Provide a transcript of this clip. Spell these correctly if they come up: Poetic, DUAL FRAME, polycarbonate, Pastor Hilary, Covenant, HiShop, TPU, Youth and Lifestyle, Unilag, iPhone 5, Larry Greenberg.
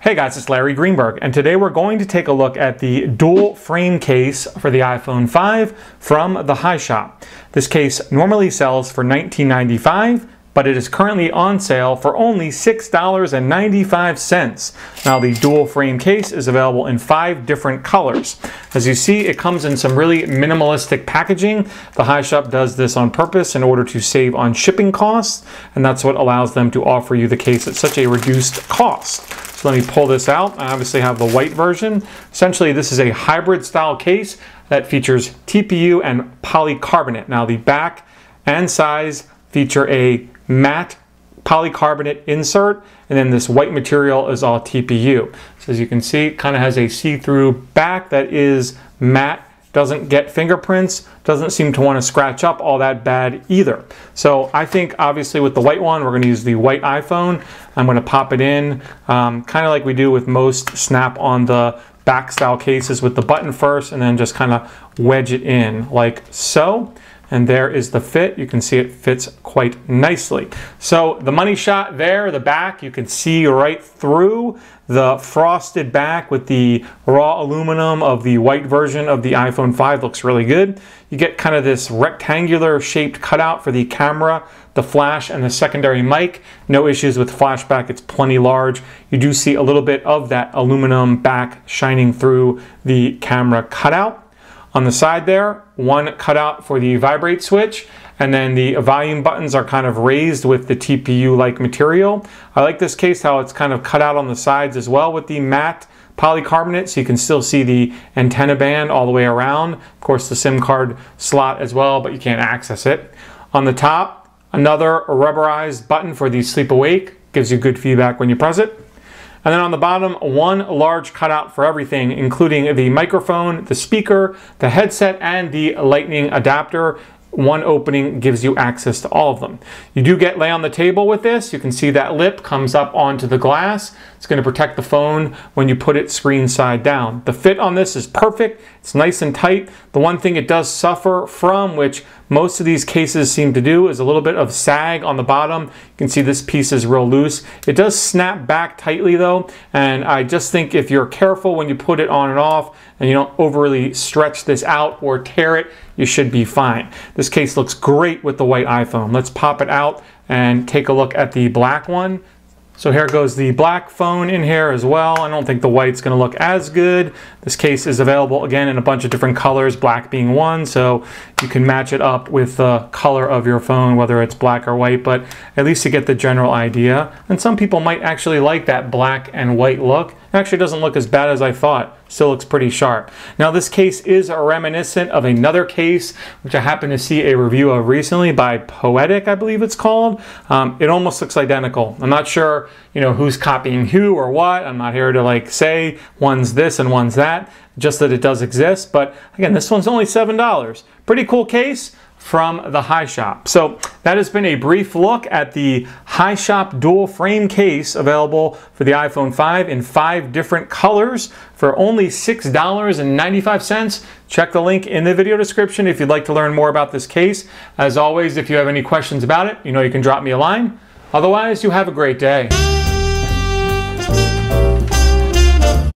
Hey guys, it's Larry Greenberg, and today we're going to take a look at the dual frame case for the iPhone 5 from the HiShop. This case normally sells for $19.95, but it is currently on sale for only $6.95. Now, the dual frame case is available in 5 different colors. As you see, it comes in some really minimalistic packaging. The HiShop does this on purpose in order to save on shipping costs, and that's what allows them to offer you the case at such a reduced cost. So let me pull this out. I obviously have the white version. Essentially, this is a hybrid style case that features TPU and polycarbonate. Now, the back and sides feature a matte polycarbonate insert, and then this white material is all TPU. So as you can see, it kind of has a see-through back that is matte, doesn't get fingerprints, doesn't seem to want to scratch up all that bad either. So I think obviously with the white one, we're going to use the white iPhone. I'm going to pop it in kind of like we do with most snap on the back style cases with the button first, and then just kind of wedge it in like so. And there is the fit. You can see it fits quite nicely. So the money shot there, the back, you can see right through the frosted back with the raw aluminum of the white version of the iPhone 5. Looks really good. You get kind of this rectangular shaped cutout for the camera, the flash, and the secondary mic. No issues with flashback. It's plenty large. You do see a little bit of that aluminum back shining through the camera cutout. On the side there, one cutout for the vibrate switch, and then the volume buttons are kind of raised with the TPU-like material. I like this case, how it's kind of cut out on the sides as well with the matte polycarbonate, so you can still see the antenna band all the way around. Of course, the SIM card slot as well, but you can't access it. On the top, another rubberized button for the sleep awake. Gives you good feedback when you press it. And then on the bottom, one large cutout for everything, including the microphone, the speaker, the headset, and the lightning adapter. One opening gives you access to all of them. You do get lay on the table with this. You can see that lip comes up onto the glass. It's going to protect the phone when you put it screen side down. The fit on this is perfect. It's nice and tight. The one thing it does suffer from, which most of these cases seem to do, is a little bit of sag on the bottom. You can see this piece is real loose. It does snap back tightly though, and I just think if you're careful when you put it on and off and you don't overly stretch this out or tear it, you should be fine. This case looks great with the white iPhone. Let's pop it out and take a look at the black one. So here goes the black phone in here as well. I don't think the white's going to look as good. This case is available again in a bunch of different colors, black being one, so you can match it up with the color of your phone, whether it's black or white, but at least you get the general idea. And some people might actually like that black and white look. It actually doesn't look as bad as I thought. Still looks pretty sharp. Now, this case is reminiscent of another case, which I happened to see a review of recently by Poetic, I believe it's called. It almost looks identical. I'm not sure, you know, who's copying who or what. I'm not here to like say one's this and one's that, just that it does exist. But again, this one's only $7. Pretty cool case from the HiShop. So that has been a brief look at the HiShop dual frame case available for the iPhone 5 in 5 different colors for only $6.95. Check the link in the video description if you'd like to learn more about this case. As always, if you have any questions about it, you know you can drop me a line. Otherwise, you have a great day.